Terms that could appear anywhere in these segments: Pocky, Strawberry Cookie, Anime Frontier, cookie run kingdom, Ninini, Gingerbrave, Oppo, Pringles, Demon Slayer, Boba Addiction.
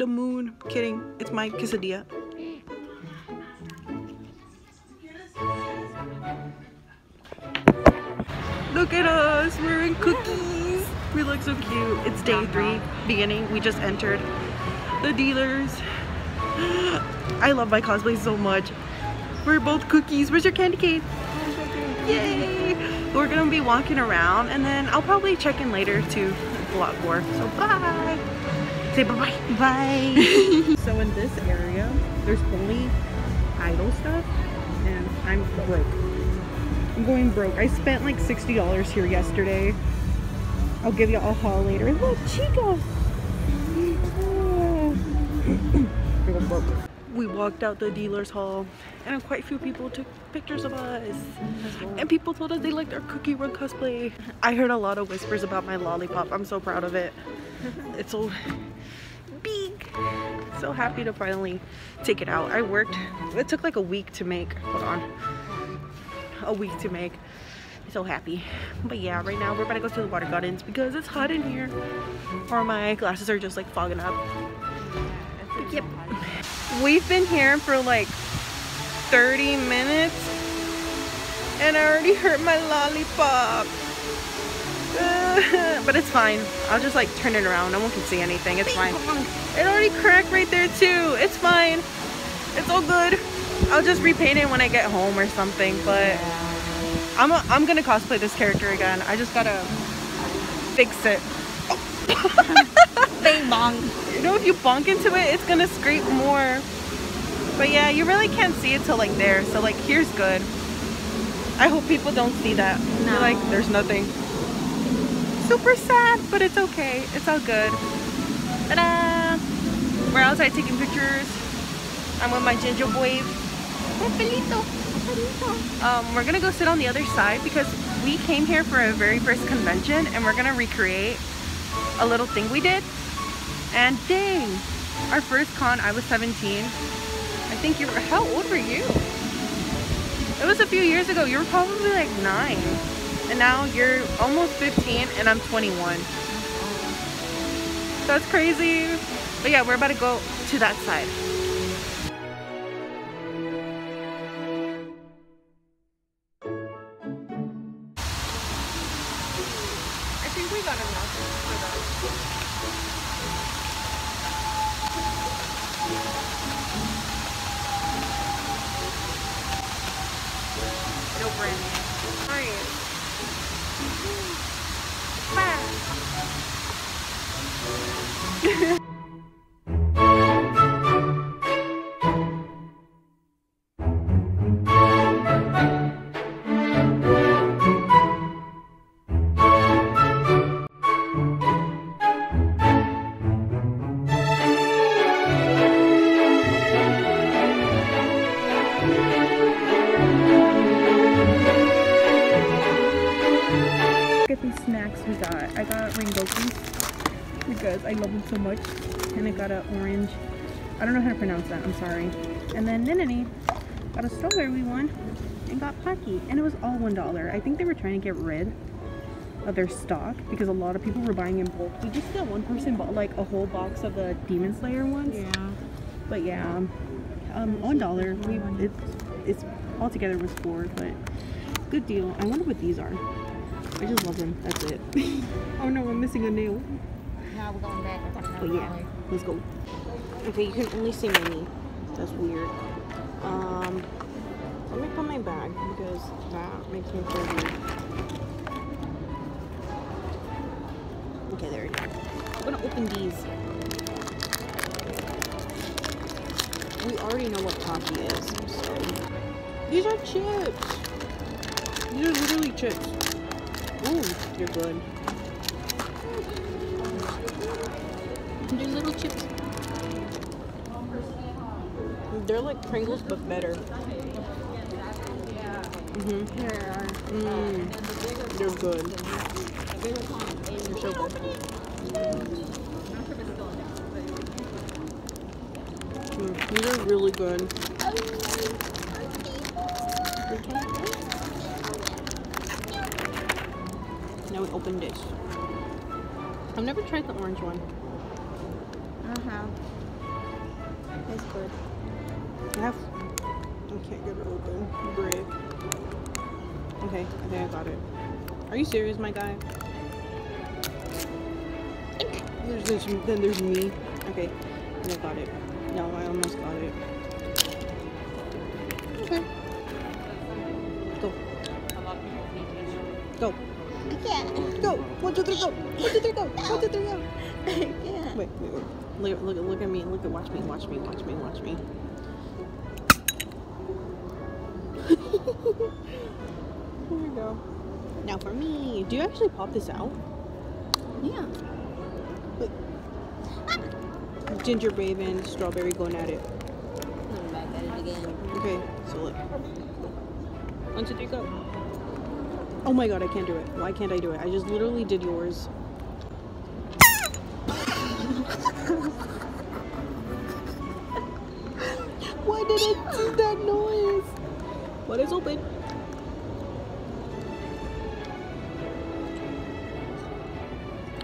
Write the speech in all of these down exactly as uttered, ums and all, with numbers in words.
the moon. I'm kidding. It's my quesadilla. Look at us. We're wearing cookies. We look so cute. It's day three, beginning. We just entered the dealers. I love my cosplay so much. We're both cookies. Where's your candy cane? Yay! We're gonna be walking around, and then I'll probably check in later to vlog more. So bye. Say bye bye. Bye. So in this area, there's only idol stuff, and I'm broke. I'm going broke. I spent like sixty dollars here yesterday. I'll give you a haul later. Look, Chica. We walked out the dealer's hall, and quite a few people took pictures of us, and people told us they liked our Cookie Run cosplay. I heard a lot of whispers about my lollipop. I'm so proud of it. It's so big. So happy to finally take it out. I worked, it took like a week to make. Hold on, a week to make. I'm so happy. But yeah, right now we're about to go to the water gardens because it's hot in here, or my glasses are just like fogging up. Yep. We've been here for like thirty minutes and I already hurt my lollipop. Uh, but it's fine. I'll just like turn it around. No one can see anything. It's fine. It already cracked right there too. It's fine. It's all good. I'll just repaint it when I get home or something. But I'm, a, I'm gonna cosplay this character again. I just gotta fix it. Oh. They bonk. You know, if you bonk into it, it's gonna scrape more. But yeah, you really can't see it till like there. So like here's good. I hope people don't see that. No. Like there's nothing. Super sad, but it's okay. It's all good. Ta-da! We're outside taking pictures. I'm with my Gingerbrave. Um, we're gonna go sit on the other side because we came here for our very first convention, and we're gonna recreate a little thing we did. And dang, our first con, I was seventeen. I think you were, how old were you? It was a few years ago. You were probably like nine. And now you're almost fifteen and I'm twenty-one. That's crazy. But yeah, we're about to go to that side. I think we got enough for that. No brand. Alright. Bye. Because I love them so much, and I got an orange, I don't know how to pronounce that, I'm sorry. And then Ninini got a strawberry one and got Pocky, and it was all one dollar. I think they were trying to get rid of their stock because a lot of people were buying in bulk. We just got one person bought like a whole box of the Demon Slayer ones. Yeah. But yeah, um, one dollar. We it, it's all together was four, but good deal. I wonder what these are. I just love them. That's it. Oh no, I'm missing a nail. Now we're going back. Oh yeah, way. Let's go. Okay, you can only see my knee. That's weird. Um, let me put my bag because that makes me feel weird. Okay, there we go. I'm gonna open these. We already know what Pocky is, so these are chips. These are literally chips. Ooh, you're good. They're little chips. They're like Pringles but better. Mm-hmm. They're, mm, they're good. They're so good. Mm, these are really good. Now we open this. I've never tried the orange one. Uh-huh. It's good. I have, I can't get it open. Bread. Okay, I think I got it. Are you serious, my guy? There's, there's, then there's me. Okay, I think I got it. No, I almost got it. Okay. Go. Go. I can't. Go. One, two, three, go. One, two, three, go. No. One, two, three, go. I can't. Wait, wait, wait. Look, look, look at me. Look at, watch me, watch me, watch me, watch me. Here we go. Now for me. Do you actually pop this out? Yeah. Wait. Ah. Gingerbrave and Strawberry going at it. I'm back at it again. Okay, so look. One, two, three, go. Oh my god, I can't do it. Why can't I do it? I just literally did yours. Why did I do that noise? What is open?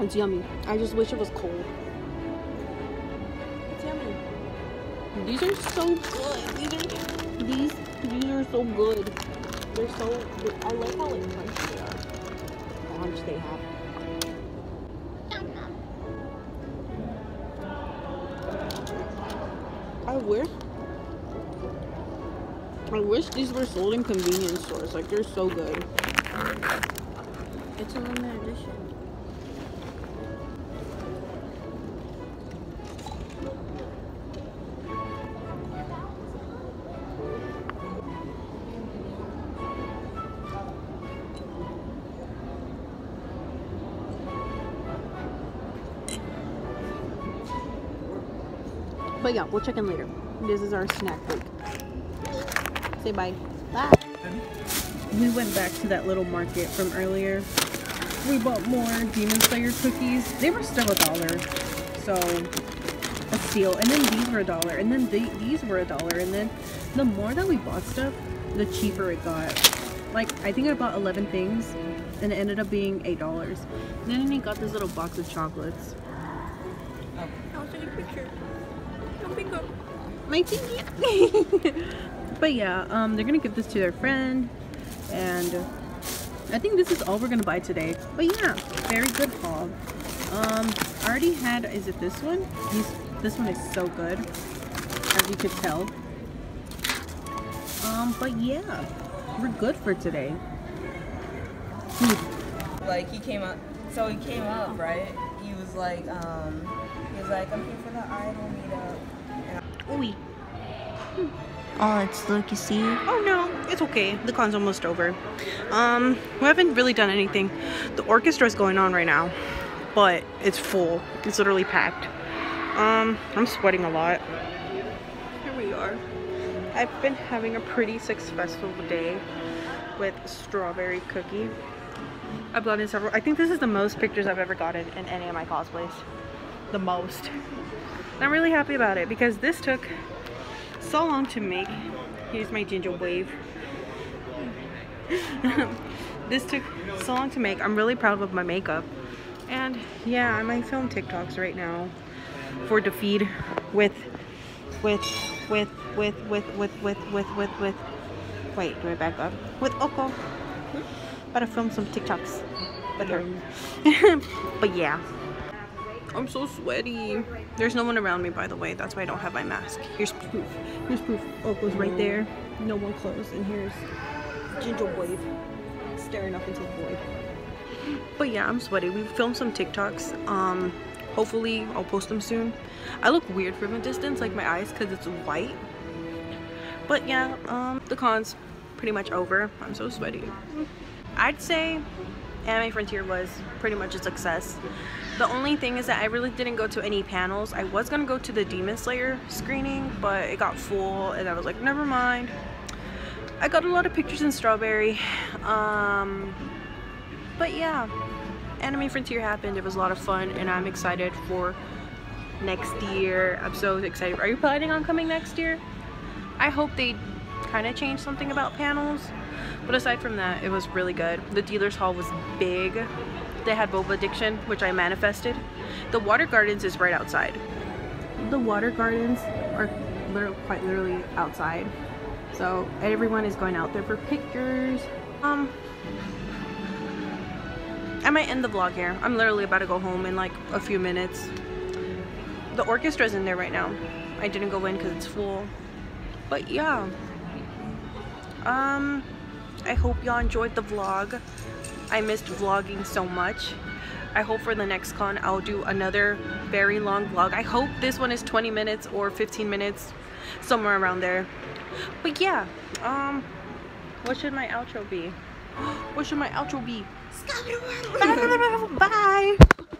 It's yummy. I just wish it was cold. It's yummy. These are so good. These are these these are so good. They're so good. I like how like crunchy they are. How much they have. I wish I wish these were sold in convenience stores. Like they're so good. It's a limited edition. But yeah, we'll check in later. This is our snack break. Say bye. Bye. We went back to that little market from earlier. We bought more Demon Slayer cookies. They were still a dollar. So, a steal. And then these were a dollar. And then they, these were a dollar. And then the more that we bought stuff, the cheaper it got. Like, I think I bought eleven things. And it ended up being eight dollars. Then we got this little box of chocolates. Oh. I was taking a picture. My pinky. But yeah, um, they're gonna give this to their friend, and I think this is all we're gonna buy today. But yeah, very good haul. Um, I already had. Is it this one? These, this one is so good, as you could tell. Um, but yeah, we're good for today. Like he came up, so he came up, right? He was like, um, he was like, I'm here for the idol meetup. Ooh. Oh, it's lucky, see? Oh no, it's okay. The con's almost over. Um, we haven't really done anything. The orchestra is going on right now, but it's full. It's literally packed. Um, I'm sweating a lot. Here we are. I've been having a pretty successful day with Strawberry Cookie. I've gotten several. I think this is the most pictures I've ever gotten in any of my cosplays. The most. I'm really happy about it because this took so long to make. Here's my Gingerbrave. This took so long to make. I'm really proud of my makeup. And yeah, I might film TikToks right now for the feed with with with with with with with with with with wait, do I back up? With Oppo. Gotta film some TikToks with her. But yeah. I'm so sweaty. There's no one around me, by the way. That's why I don't have my mask. Here's proof. Here's proof. Oh, it goes right there. No one closed. And here's Gingerbrave staring up into the void. But yeah, I'm sweaty. We filmed some TikToks. Um, hopefully, I'll post them soon. I look weird from a distance, like my eyes, because it's white. But yeah, um, the con's pretty much over. I'm so sweaty. I'd say Anime Frontier was pretty much a success. The only thing is that I really didn't go to any panels. I was gonna go to the Demon Slayer screening, but it got full and I was like, never mind. I got a lot of pictures in Strawberry. Um, but yeah, Anime Frontier happened. It was a lot of fun and I'm excited for next year. I'm so excited. Are you planning on coming next year? I hope they kind of change something about panels. But aside from that, it was really good. The dealer's hall was big. They had Boba Addiction, which I manifested. The water gardens is right outside. the water gardens are literally, quite literally outside, so everyone is going out there for pictures. Um, I might end the vlog here. I'm literally about to go home in like a few minutes. The orchestra's in there right now. I didn't go in because it's full. But yeah. Um, I hope y'all enjoyed the vlog. I missed vlogging so much. I hope for the next con I'll do another very long vlog. I hope this one is twenty minutes or fifteen minutes, somewhere around there. But yeah, um, what should my outro be? What should my outro be? Bye!